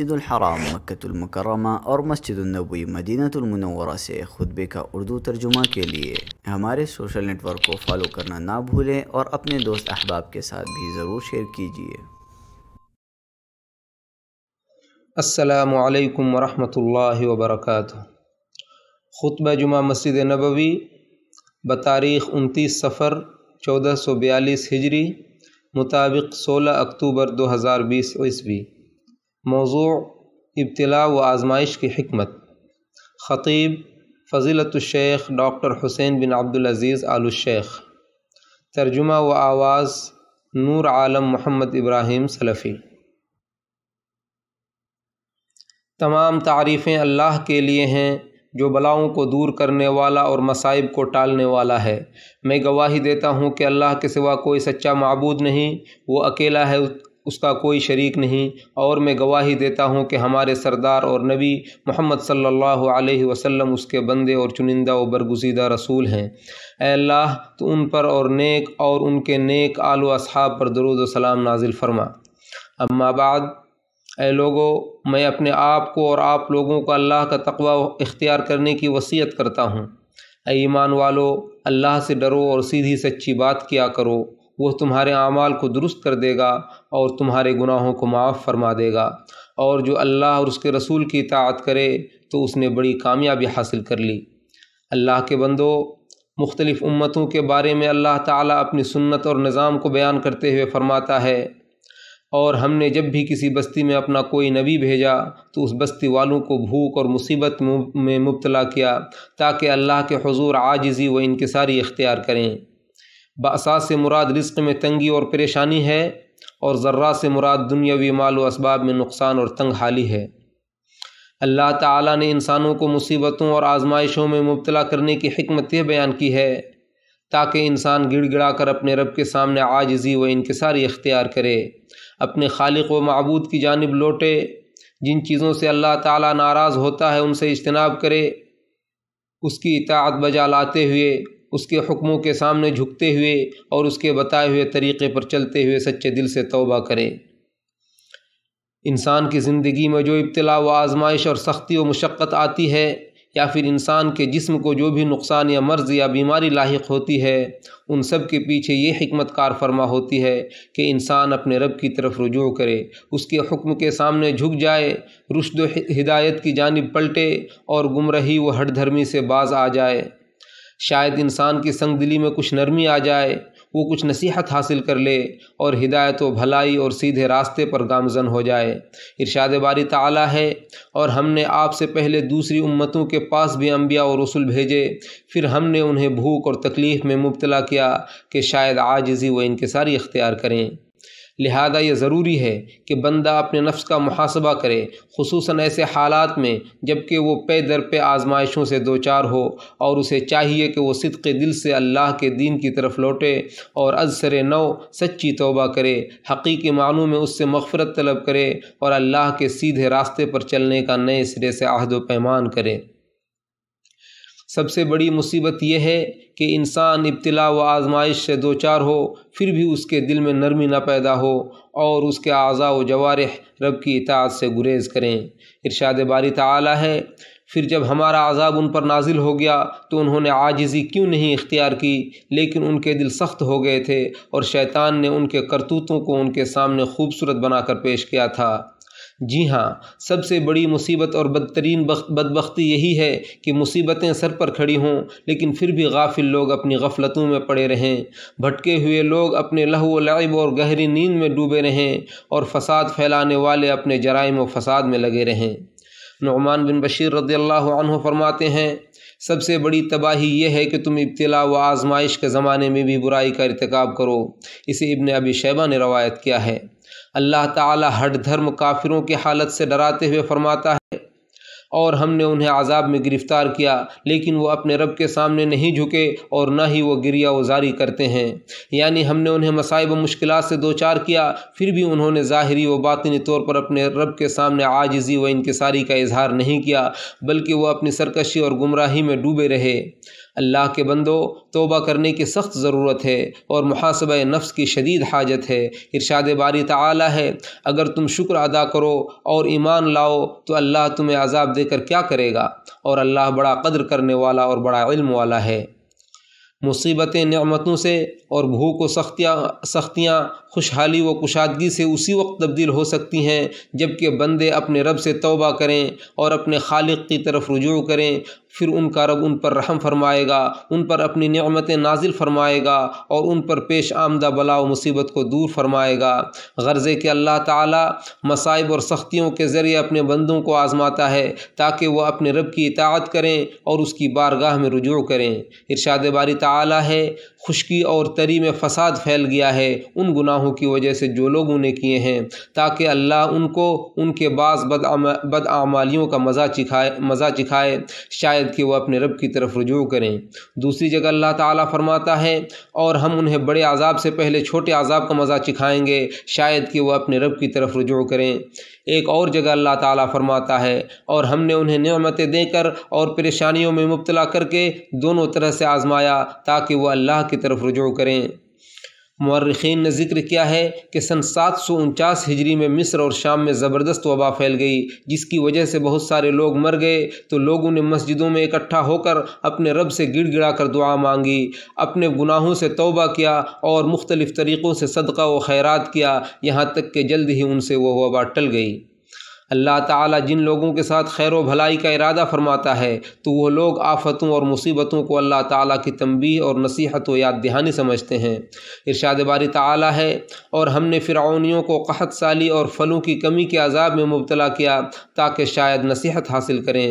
मस्जिद हराम मक्का मुकर्रमा और मस्जिद नबवी मदीना मुनव्वरा से खुतबे का उर्दू तर्जुमा के लिए हमारे सोशल नेटवर्क को फॉलो करना ना भूलें और अपने दोस्त अहबाब के साथ भी ज़रूर शेयर कीजिए। अस्सलामु अलैकुम वरहमतुल्लाहि वबरकातुह। खुतबा जुमा मस्जिद नबवी बतारीख़ 29 सफ़र 1442 हिजरी मुताबिक 16 अक्टूबर 2020 ईस्वी। मौज़ू इब्तिला व आज़माइश की हिकमत। ख़तीब फ़ज़ीलतुश शेख डॉक्टर हुसैन बिन अब्दुल अज़ीज़ आलु शेख। तर्जुमा व आवाज़ नूर आलम मोहम्मद इब्राहिम सलफ़ी। तमाम तारीफ़ें अल्लाह के लिए हैं जो बलाओं को दूर करने वाला और मसाइब को टालने वाला है। मैं गवाही देता हूँ कि अल्लाह के सिवा कोई सच्चा माबूद नहीं, वो अकेला है, उसका कोई शरीक नहीं। और मैं गवाही देता हूँ कि हमारे सरदार और नबी मोहम्मद सल्लल्लाहु अलैहि वसल्लम उसके बंदे और चुनिंदा व बरगुज़ीदा रसूल हैं। ऐ अल्लाह तो उन पर और उनके नेक आल व असहाब पर दरूद व सलाम नाजिल फरमा। अम्मा बाद, ऐ लोगों, मैं अपने आप को और आप लोगों को अल्लाह का तक़वा इख्तियार करने की वसीयत करता हूँ। ऐ ईमान वालो, अल्लाह से डरो और सीधी सच्ची बात किया करो, वह तुम्हारे आमाल को दुरुस्त कर देगा और तुम्हारे गुनाहों को माफ़ फरमा देगा। और जो अल्लाह और उसके रसूल की इताअत करे तो उसने बड़ी कामयाबी हासिल कर ली। अल्लाह के बंदो, मुख्तलिफ़ उम्मतों के बारे में अल्लाह ताला अपनी सुन्नत और निज़ाम को बयान करते हुए फ़रमाता है, और हमने जब भी किसी बस्ती में अपना कोई नबी भेजा तो उस बस्ती वालों को भूख और मुसीबत में मुब्तला किया ताकि अल्लाह के हुज़ूर आजिज़ी व इनकिसारी इख्तियार करें। बासा से मुराद रिज़्क़ में तंगी और परेशानी है, और ज़र्रा से मुराद दुनियावी माल व असबाब में नुकसान और तंग हाली है। अल्लाह ताला ने इंसानों को मुसीबतों और आज़माइशों में मुब्तला करने की हिकमत यह बयान की है ताकि इंसान गिड़गिड़ा कर अपने रब के सामने आजिज़ी व इनकिसारी इख्तियार करे, अपने खालिक व माबूद की जानिब लौटे, जिन चीज़ों से अल्लाह ताला नाराज़ होता है उनसे इज्तनाब करे, उसकी इताअत बजा लाते हुए, उसके हुक्मों के सामने झुकते हुए और उसके बताए हुए तरीक़े पर चलते हुए सच्चे दिल से तौबा करे। इंसान की ज़िंदगी में जो इब्तिला व आज़माइश और सख्ती व मशक्क़त आती है, या फिर इंसान के जिस्म को जो भी नुकसान या मर्ज़ या बीमारी लाहिक होती है, उन सब के पीछे ये हिकमत कार फरमा होती है कि इंसान अपने रब की तरफ रुजू करे, उसके हुक्म के सामने झुक जाए, रुश्द व हिदायत की जानिब पलटे और गुमराही व हठधर्मी से बाज आ जाए। शायद इंसान की संगदिली में कुछ नरमी आ जाए, वो कुछ नसीहत हासिल कर ले और हिदायत व भलाई और सीधे रास्ते पर गामज़न हो जाए। इरशाद बारी ताला है, और हमने आपसे पहले दूसरी उम्मतों के पास भी अंबिया और रसूल भेजे, फिर हमने उन्हें भूख और तकलीफ़ में मुब्तला किया कि शायद आजिज़ी व इनकिसारी इख्तियार करें। लिहाजा ये ज़रूरी है कि बंदा अपने नफ्स का मुहासबा करे, खुसूसन ऐसे हालात में जबकि वो पे दर पे आज़माइशों से दो चार हो, और उसे चाहिए कि वो सिद्क़े दिल से अल्लाह के दीन की तरफ लौटे और अज़सरे नौ सच्ची तौबा करे, हक़ीक़ी मानों में उससे मग़फ़िरत तलब करे और अल्लाह के सीधे रास्ते पर चलने का नए सिरे से अहद व पैमान करे। सबसे बड़ी मुसीबत यह है कि इंसान इब्तिला व आज़माइश से दो चार हो, फिर भी उसके दिल में नरमी ना पैदा हो और उसके आज़ा व जवारिह रब की इताअत से गुरेज़ करें। इरशाद बारी ताला है, फिर जब हमारा आज़ाब उन पर नाजिल हो गया तो उन्होंने आजिज़ी क्यों नहीं इख्तियार की, लेकिन उनके दिल सख्त हो गए थे और शैतान ने उनके करतूतों को उनके सामने खूबसूरत बनाकर पेश किया था। जी हाँ, सबसे बड़ी मुसीबत और बदतरीन बदबख्ती यही है कि मुसीबतें सर पर खड़ी हों लेकिन फिर भी गाफिल लोग अपनी गफलतों में पड़े रहें, भटके हुए लोग अपने लहव लईब और गहरी नींद में डूबे रहें, और फसाद फैलाने वाले अपने जराइम व फसाद में लगे रहें। नुमान बिन बशीर रदियल्लाहु अन्हु फरमाते हैं, सबसे बड़ी तबाही यह है कि तुम इब्तिला व आज़माइश के ज़माने में भी बुराई का इर्तिकाब करो। इसे इब्न अबी शैबा ने रवायत किया है। अल्लाह ताला हट धर्म काफिरों की हालत से डराते हुए फरमाता है, और हमने उन्हें आज़ाब में गिरफ़्तार किया लेकिन वो अपने रब के सामने नहीं झुके और ना ही वो गिरिया उजारी करते हैं। यानी हमने उन्हें मसाइब व मुश्किलात से दो चार किया, फिर भी उन्होंने ज़ाहिरी व बातिनी तौर पर अपने रब के सामने आजिज़ी व इनकिसारी का इजहार नहीं किया, बल्कि वह अपनी सरकशी और गुमराही में डूबे रहे। अल्लाह के बंदो, तोबा करने की सख्त ज़रूरत है और मुहासबा नफ्स की शदीद हाजत है। इरशाद बारी ताला है, अगर तुम शुक्र अदा करो और ईमान लाओ तो अल्लाह तुम्हें अजाब देकर क्या करेगा, और अल्लाह बड़ा कद्र करने वाला और बड़ा इल्म वाला है। मुसीबतें नेमतों से और भूख व सख्तियाँ खुशहाली व कुशादगी से उसी वक्त तब्दील हो सकती हैं जबकि बंदे अपने रब से तौबा करें और अपने खालिक की तरफ रुजू करें, फिर उनका रब उन पर रहम फरमाएगा, उन पर अपनी नेमतें नाजिल फरमाएगा और उन पर पेश आमदा बला व मुसीबत को दूर फरमाएगा। गर्ज़े के अल्लाह ताला मसाइब और सख्तियों के ज़रिए अपने बंदों को आज़माता है ताकि वह अपने रब की इताअत करें और उसकी बारगाह में रुजू करें। इरशाद बारी ताला है, खुशकी और तरी में फसाद फैल गया है उन गुनाहों की वजह से जो लोगों ने किए हैं, ताकि अल्लाह उनको उनके बास बदआमालियों का मज़ा चिखाए शायद कि वह अपने रब की तरफ रुजू करें। दूसरी जगह अल्लाह ताला फरमाता है, और हम उन्हें बड़े अजाब से पहले छोटे अजाब का मज़ा चिखाएंगे शायद कि वह अपने रब की तरफ रुजू करें। एक और जगह अल्लाह ताला फरमाता है, और हमने उन्हें नेमतें देकर और परेशानियों में मुब्तला करके दोनों तरह से आज़माया ताकि वह अल्लाह की तरफ रुजू करें। मुअर्रिखीन ने जिक्र किया है कि सन 749 हिजरी में मिस्र और शाम में ज़बरदस्त वबा फैल गई जिसकी वजह से बहुत सारे लोग मर गए, तो लोगों ने मस्जिदों में इकट्ठा होकर अपने रब से गिड़गिड़ा कर दुआ मांगी, अपने गुनाहों से तौबा किया और मुख्तलिफ़ तरीक़ों से सदका व खैरात किया, यहाँ तक कि जल्द ही उनसे वह वबा टल गई। अल्लाह ताला जिन लोगों के साथ खैर व भलाई का इरादा फरमाता है तो वह लोग आफतों और मुसीबतों को अल्लाह ताला की तंबीह और नसीहत व याद दहानी समझते हैं। इरशाद बारी ताला है, और हमने फ़िरऔनियों को कहत साली और फलों की कमी के अजाब में मुब्तला किया ताकि शायद नसीहत हासिल करें,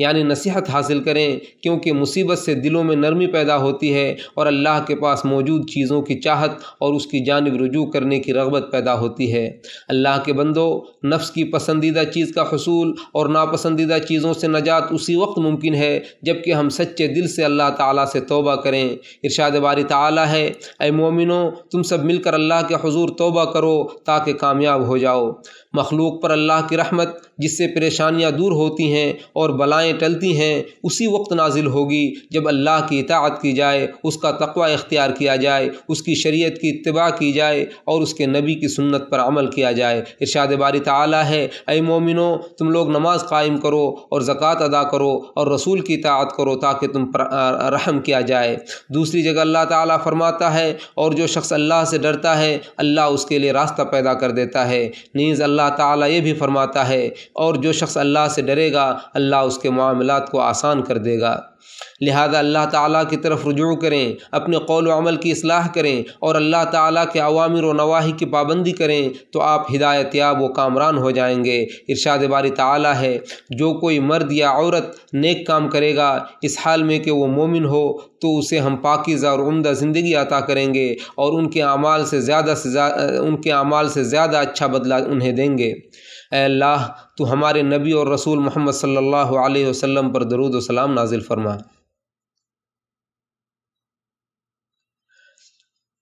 यानी नसीहत हासिल करें, क्योंकि मुसीबत से दिलों में नरमी पैदा होती है और अल्लाह के पास मौजूद चीज़ों की चाहत और उसकी जानिब रुजू करने की रग़बत पैदा होती है। अल्लाह के बंदो, नफ्स की पसंदीदा चीज़ का हुसूल और नापसंदीदा चीज़ों से नजात उसी वक्त मुमकिन है जबकि हम सच्चे दिल से अल्लाह ताला से तौबा करें। इरशाद बारी ताला है, ऐ मोमिनो, तुम सब मिलकर अल्लाह के हुजूर तौबा करो ताकि कामयाब हो जाओ। मखलूक पर अल्लाह की रहमत जिससे परेशानियां दूर होती हैं और बलाएँ टलती हैं उसी वक्त नाजिल होगी जब अल्लाह की इताअत की जाए, उसका तक़वा इख्तियार किया जाए, उसकी शरीयत की इत्तिबा की जाए और उसके नबी की सुन्नत पर अमल किया जाए। इरशाद बारी ताला है, ऐ मोमिनो, तुम लोग नमाज कायम करो और ज़कात अदा करो और रसूल की इताअत करो ताकि तुम पर रहम किया जाए। दूसरी जगह अल्लाह ताला फरमाता है, और जो शख्स अल्लाह से डरता है अल्लाह उसके लिए रास्ता पैदा कर देता है। नीज़ अल्लाह ताला ये भी फरमाता है, और जो शख्स अल्लाह से डरेगा अल्लाह उसके मामलात को आसान कर देगा। लिहाजा अल्लाह ताला की तरफ रुजू करें, अपने कौल व अमल की इस्लाह करें और अल्लाह ताला के अवामिर व नवाही की पाबंदी करें तो आप हिदायत याब व कामरान हो जाएंगे। इरशाद बारी ताला है, जो कोई मर्द या औरत नेक काम करेगा इस हाल में कि वह मोमिन हो तो उसे हम पाकीज़ा और उम्दा ज़िंदगी अता करेंगे और उनके अमाल से ज़्यादा अच्छा बदला उन्हें देंगे। ऐ अल्लाह, तू हमारे नबी और रसूल मोहम्मद सल्लल्लाहु अलैहि वसल्लम पर दरूद व सलाम नाजिल फरमा।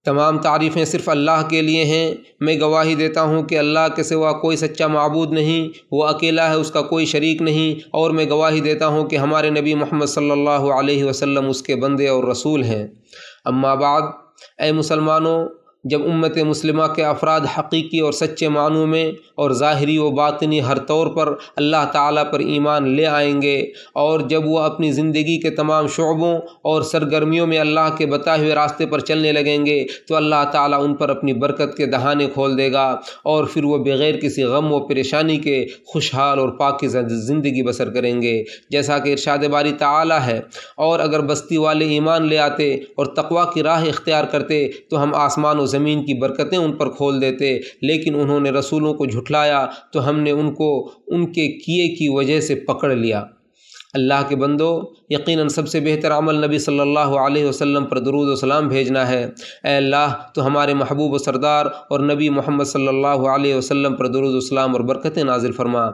तमाम तारीफ़ें सिर्फ़ अल्लाह के लिए हैं। मैं गवाही देता हूँ कि अल्लाह के सिवा कोई सच्चा माबूद नहीं, वो अकेला है, उसका कोई शरीक नहीं, और मैं गवाही देता हूँ कि हमारे नबी मोहम्मद सल्लल्लाहु अलैहि वसल्लम उसके बंदे और रसूल हैं। अम्मा बाद, ऐ मुसलमानों, जब उम्मत मुस्लिमा के अफराद हकीकी और सच्चे मानों में और ज़ाहरी व बातिनी हर तौर पर अल्लाह ताला पर ईमान ले आएंगे, और जब वह अपनी ज़िंदगी के तमाम शोबों और सरगर्मियों में अल्लाह के बताए हुए रास्ते पर चलने लगेंगे तो अल्लाह ताला उन पर अपनी बरकत के दहाने खोल देगा और फिर वह बग़ैर किसी गम व परेशानी के खुशहाल और पाकीज़ा ज़िंदगी बसर करेंगे, जैसा कि इरशाद बारी ताला है, और अगर बस्ती वाले ईमान ले आते और तक़वा की राह इख्तियार करते तो हम आसमान व ज़मीन की बरकतें उन पर खोल देते, लेकिन उन्होंने रसूलों को झुठलाया तो हमने उनको उनके किए की वजह से पकड़ लिया। अल्लाह के बंदो, यकीनन सबसे बेहतर अमल नबी सल्लल्लाहु अलैहि वसल्लम पर दुरूद व सलाम भेजना है। ऐ अल्लाह, तो हमारे महबूब व सरदार और नबी मोहम्मद सल्लल्लाहु अलैहि वसल्लम पर दुरूद व सलाम और बरकतें नाजिल फरमा। ऐ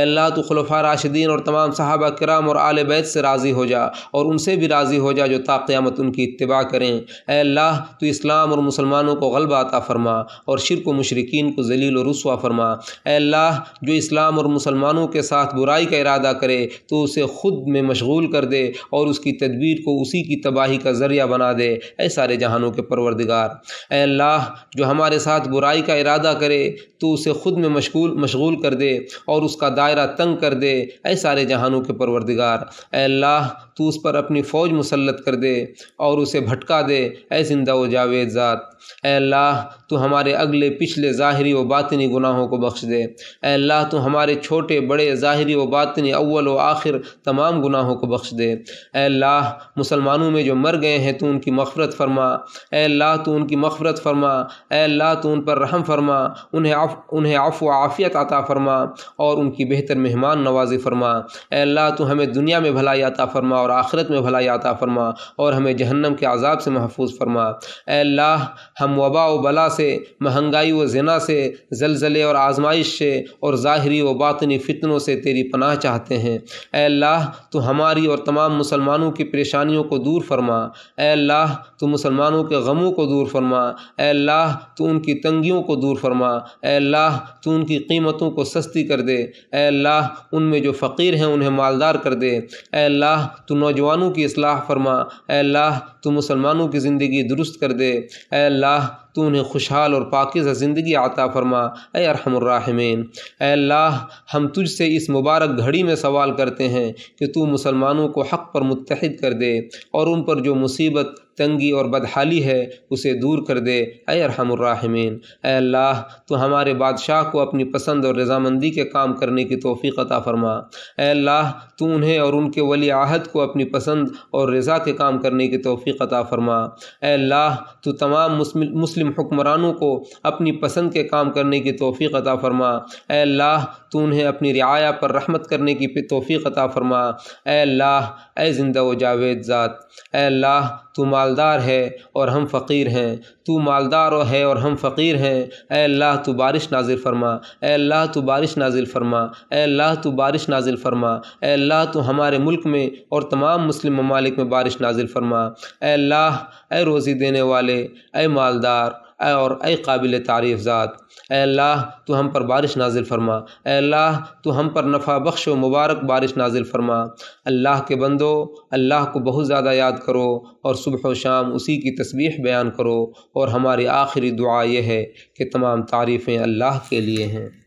अल्लाह, तो खुलफा राशिदीन और तमाम सहाबा किराम और आले बैत से राज़ी हो जा और उनसे भी राज़ी हो जा जो ता क़यामत उनकी इत्तिबा करें। ऐ अल्लाह, तो इस्लाम और मुसलमानों को ग़लबा अता फरमा और शिर्क व मुशरिकीन को ज़लील व रुस्वा फरमा। ऐ अल्लाह, जो इस्लाम और मुसलमानों के साथ बुराई का इरादा करे तो उसे खुद ख़ुद में मशगूल कर दे और उसकी तदबीर को उसी की तबाही का ज़रिया बना दे। ऐ सारे जहानों के परवरदिगार, ऐ अल्लाह जो हमारे साथ बुराई का इरादा करे तो उसे ख़ुद में मशगूल कर दे और उसका दायरा तंग कर दे। ऐ सारे जहानों के परवरदिगार, ऐ अल्लाह तू उस पर अपनी फ़ौज मुसल्लत कर दे और उसे भटका दे। ऐ ज़िंदा व जावेद ज़ात, ऐ अल्लाह तू हमारे अगले पिछले ज़ाहिरी व बातिनी गुनाहों को बख्श दे। ऐ अल्लाह तू हमारे छोटे बड़े ज़ाहिरी व बातिनी अव्वल व आखिर तमाम गुनाहों को बख्श दे। ऐ अल्लाह मुसलमानों में जो मर गए हैं तो उनकी मग़फ़रत फरमा। ऐ अल्लाह तू उनकी मग़फ़रत फरमा। ऐ अल्लाह तू उन पर रहम फरमा, उन्हें अफ़्व व आफ़ियत अता फरमा और उनकी बेहतर मेहमान नवाजी फरमा। ऐ अल्लाह तू हमें दुनिया में भलाई अता फरमा और आखिरत में भलाई अता फरमा और हमें जहन्नम के अज़ाब से महफूज फरमा। ऐ अल्लाह हम वबा व बला से, महंगाई व ज़िना से, ज़लज़ले और आज़माइश से और ज़ाहिरी व बातिनी फ़ितनों से तेरी पनाह चाहते हैं। ऐ अल्लाह तू हमारी और तमाम मुसलमानों की परेशानियों को दूर फरमा। ऐ अल्लाह तू मुसलमानों के गमों को दूर फरमा। ऐ अल्लाह तू उनकी तंगियों को दूर फरमा। ऐ अल्लाह तू उनकी कीमतों को सस्ती कर दे। ऐ अल्लाह उनमें जो फ़कीर हैं उन्हें मालदार कर दे। ऐ अल्लाह तू नौजवानों की इस्लाह फरमा। ऐ अल्लाह तू मुसलमानों की ज़िंदगी दुरुस्त कर दे। ऐ अल्लाह तू उन्हें खुशहाल और पाकिज़ा ज़िंदगी अता फ़रमा। ऐ अरहमुर राहिमीन, ऐ अल्लाह हम तुझ से इस मुबारक घड़ी में सवाल करते हैं कि तू मुसलमानों को हक़ पर मुत्तहिद कर दे और उन पर जो मुसीबत, तंगी और बदहाली है उसे दूर कर दे। ऐ अरहमुर राहिमीन, ऐ अल्लाह तू हमारे बादशाह को अपनी पसंद और रज़ामंदी के काम करने की तौफ़ीक़ अता फ़रमा। ऐ अल्लाह तू उन्हें और उनके वली अहद को अपनी पसंद और रज़ा के काम करने की तौफ़ीक़ अता फ़रमा। ऐ अल्लाह तू तमाम मुस्लिम हुक्मरानों को अपनी पसंद के काम करने की तौफ़ीक़ अता फ़रमा। ऐ अल्लाह तू उन्हें अपनी रियाया पर रहमत करने की तौफ़ीक़ अता फ़रमा। ऐ अल्लाह, ऐ ज़िंदा व जावेद ज़ात, ऐ अल्लाह तू मालदार है और हम फ़कीर हैं, तू मालदार है और हम फ़कीर हैं। ऐ अल्लाह तू बारिश नाजिल फरमा। ऐ अल्लाह तू बारिश नाजिल फरमा। ऐ अल्लाह तू बारिश नाजिल फरमा। ऐ अल्लाह तू हमारे मुल्क में और तमाम मुस्लिम ममालिक में बारिश नाजिल फरमा। ऐ अल्लाह, ऐ रोज़ी देने वाले, ऐ मालदार और ऐ काबिल तारीफ़ ज़ात, ऐ अल्लाह तू हम पर बारिश नाजिल फरमा। ऐ अल्लाह तू हम पर नफ़ा बख्श व मुबारक बारिश नाजिल फरमा। अल्लाह के बंदो, अल्लाह को बहुत ज़्यादा याद करो और सुबह व शाम उसी की तस्बीह बयान करो और हमारी आखिरी दुआ यह है कि तमाम तारीफ़ें अल्लाह के लिए हैं।